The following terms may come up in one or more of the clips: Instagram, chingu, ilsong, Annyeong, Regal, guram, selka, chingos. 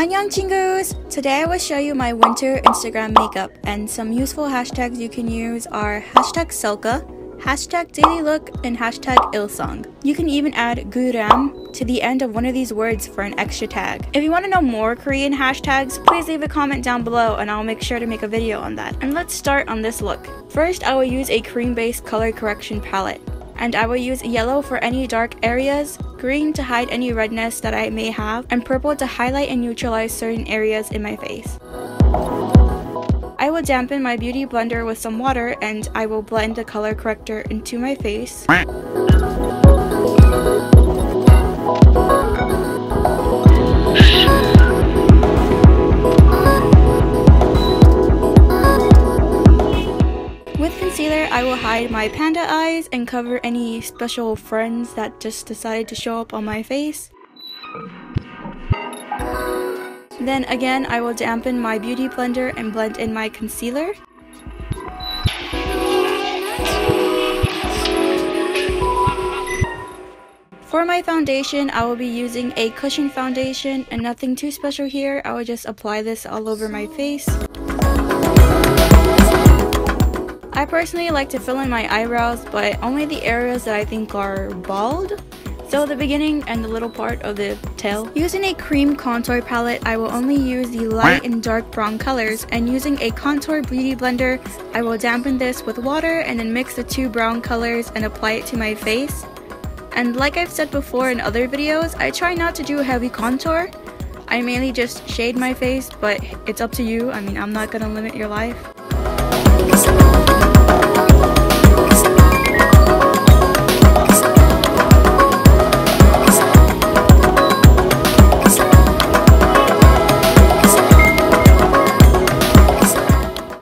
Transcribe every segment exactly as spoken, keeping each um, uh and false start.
Annyeong chingos! Today I will show you my winter Instagram makeup, and some useful hashtags you can use are hashtag selka, hashtag daily look, and hashtag ilsong. You can even add guram to the end of one of these words for an extra tag. If you want to know more Korean hashtags, please leave a comment down below and I'll make sure to make a video on that. And let's start on this look. First, I will use a cream-based color correction palette. And I will use yellow for any dark areas, green to hide any redness that I may have, and purple to highlight and neutralize certain areas in my face. I will dampen my beauty blender with some water and I will blend the color corrector into my face. With concealer, I will hide my panda eyes and cover any special friends that just decided to show up on my face. Then again, I will dampen my beauty blender and blend in my concealer. For my foundation, I will be using a cushion foundation, and nothing too special here. I will just apply this all over my face. I personally like to fill in my eyebrows, but only the areas that I think are bald. So the beginning and the little part of the tail. Using a cream contour palette, I will only use the light and dark brown colors, and using a contour beauty blender, I will dampen this with water and then mix the two brown colors and apply it to my face. And like I've said before in other videos, I try not to do a heavy contour. I mainly just shade my face, but it's up to you. I mean, I'm not gonna limit your life.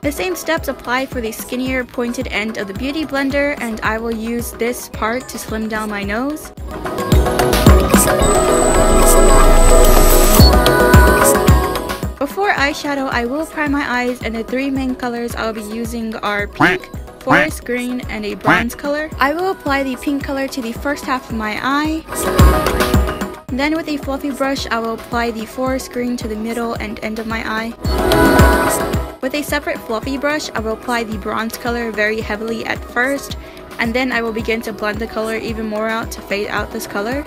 The same steps apply for the skinnier pointed end of the beauty blender, and I will use this part to slim down my nose. Before eyeshadow, I will prime my eyes, and the three main colors I'll be using are pink, forest green, and a bronze color. I will apply the pink color to the first half of my eye. Then with a fluffy brush, I will apply the forest green to the middle and end of my eye. With a separate fluffy brush, I will apply the bronze color very heavily at first, and then I will begin to blend the color even more out to fade out this color.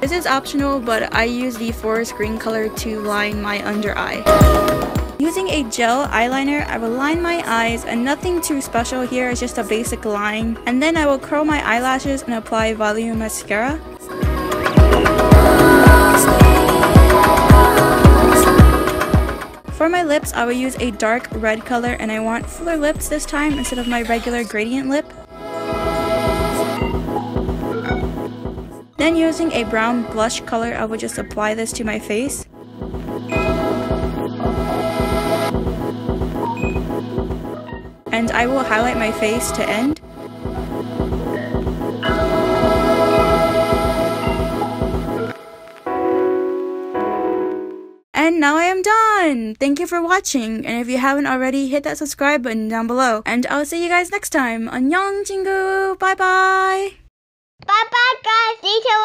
This is optional, but I use the forest green color to line my under eye. Using a gel eyeliner, I will line my eyes, and nothing too special here, it's just a basic line. And then I will curl my eyelashes and apply volume mascara. For my lips, I will use a dark red color, and I want fuller lips this time instead of my regular gradient lip. Then using a brown blush color, I will just apply this to my face. And I will highlight my face to end. And now I am done! Thank you for watching, and if you haven't already, hit that subscribe button down below. And I'll see you guys next time. Annyeong chingu! Bye bye! Bye bye guys! Thanks for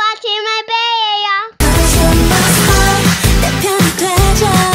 watching my video!